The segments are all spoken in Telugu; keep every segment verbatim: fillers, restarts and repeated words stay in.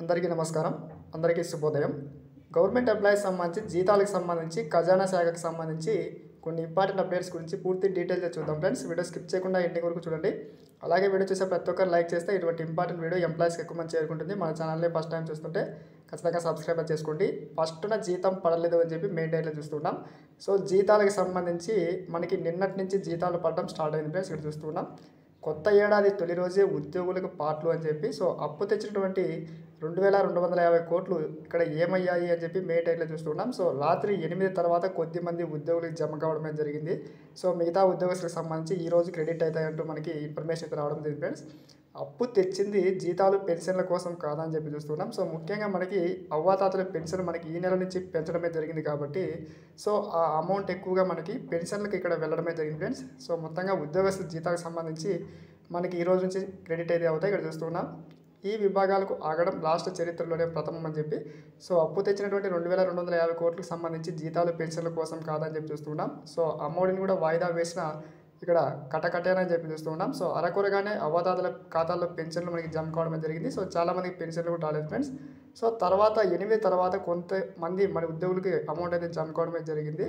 అందరికీ నమస్కారం, అందరికీ శుభోదయం। గవర్నమెంట్ ఎంప్లాయీస్ సంబంధించి జీతాలకు సంబంధించి ఖజానా శాఖకు సంబంధించి కొన్ని ఇంపార్టెంట్ అప్డేట్స్ గురించి పూర్తి డీటెయిల్గా చూద్దాం ఫ్రెండ్స్। వీడియో స్కిప్ చేయకుండా ఎండింగ్ వరకు చూడండి। అలాగే వీడియో చూసే ప్రతి ఒక్కరు లైక్ చేస్తే ఇటువంటి ఇంపార్టెంట్ వీడియో ఎంప్లాయీస్కి ఎక్కువ మంది చేరుకుంటుంది। మన ఛానల్ని ఫస్ట్ టైం చూస్తుంటే ఖచ్చితంగా సబ్స్క్రైబ్ చేసుకోండి। ఫస్ట్ నా జీతం పడలేదు అని చెప్పి మెయిన్ డేట్లో చూస్తున్నాం। సో జీతాలకు సంబంధించి మనకి నిన్నటి నుంచి జీతాలు పడడం స్టార్ట్ అయింది ఫ్రెండ్స్। ఇక్కడ చూస్తున్నాం కొత్త ఏడాది తొలి రోజే ఉద్యోగులకు పాటలు అని చెప్పి, సో అప్పు తెచ్చినటువంటి రెండు వేల రెండు వందల యాభై కోట్లు ఇక్కడ ఏమయ్యాయి అని చెప్పి మే టైట్లో చూస్తున్నాం। సో రాత్రి ఎనిమిది తర్వాత కొద్దిమంది ఉద్యోగులకు జమ కావడమే జరిగింది। సో మిగతా ఉద్యోగస్తులకు సంబంధించి ఈరోజు క్రెడిట్ అవుతాయంటూ మనకి ఇన్ఫర్మేషన్ అయితే రావడం జరిగింది ఫ్రెండ్స్। అప్పు తెచ్చింది జీతాలు పెన్షన్ల కోసం కాదని చెప్పి చూస్తున్నాం। సో ముఖ్యంగా మనకి అవ్వాతాతల పెన్షన్ మనకి ఈ నెల నుంచి పెంచడమే జరిగింది కాబట్టి, సో ఆ అమౌంట్ ఎక్కువగా మనకి పెన్షన్లకు ఇక్కడ వెళ్ళడమే జరిగింది ఫ్రెండ్స్। సో మొత్తంగా ఉద్యోగస్తుల జీతాలకు సంబంధించి మనకి ఈ రోజు నుంచి క్రెడిట్ అయితే అవుతాయి। ఇక్కడ చూస్తున్నాం ఈ విభాగాలకు ఆగడం రాష్ట్ర చరిత్రలోనే ప్రథమం అని చెప్పి, సో అప్పు తెచ్చినటువంటి రెండు వేల రెండు వందల యాభై కోట్లకు సంబంధించి జీతాలు పెన్షన్ల కోసం కాదని చెప్పి చూస్తున్నాం। సో అమౌంట్ని కూడా వాయిదా వేసిన ఇక్కడ కటకటేనని చెప్పి చూస్తున్నాం। సో అరకొరగానే అవ్వదాతల ఖాతాల్లో పెన్షన్లు మనకి జమ కావడం జరిగింది। సో చాలామందికి పెన్షన్లు కూడా రాలేదు ఫ్రెండ్స్। సో తర్వాత ఎనిమిది తర్వాత కొంతమంది మన ఉద్యోగులకి అమౌంట్ అయితే జమ కావడమే జరిగింది।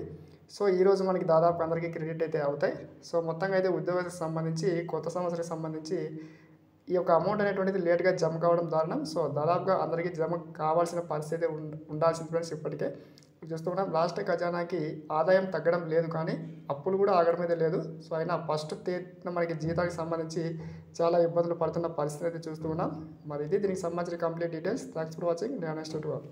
సో ఈరోజు మనకి దాదాపు అందరికీ క్రెడిట్ అయితే అవుతాయి। సో మొత్తంగా అయితే ఉద్యోగులకు సంబంధించి కొత్త సంవత్సరానికి సంబంధించి ఈ యొక్క అమౌంట్ అనేటువంటిది లేట్గా జమ కావడం దారుణం। సో దాదాపుగా అందరికీ జమ కావాల్సిన పరిస్థితి ఉండాల్సింది ఫ్రెండ్స్। ఇప్పటికే చూస్తున్నాం రాష్ట్ర ఖజానాకి ఆదాయం తగ్గడం లేదు, కానీ అప్పులు కూడా ఆగడం అయితే లేదు। సో అయినా ఫస్ట్ తేదీన మనకి జీతానికి సంబంధించి చాలా ఇబ్బందులు పడుతున్న పరిస్థితి అయితే చూస్తున్నాం। మరి ఇది దీనికి సంబంధించిన complete details. Thanks for watching, నేను అనేస్టేట్ వాల్।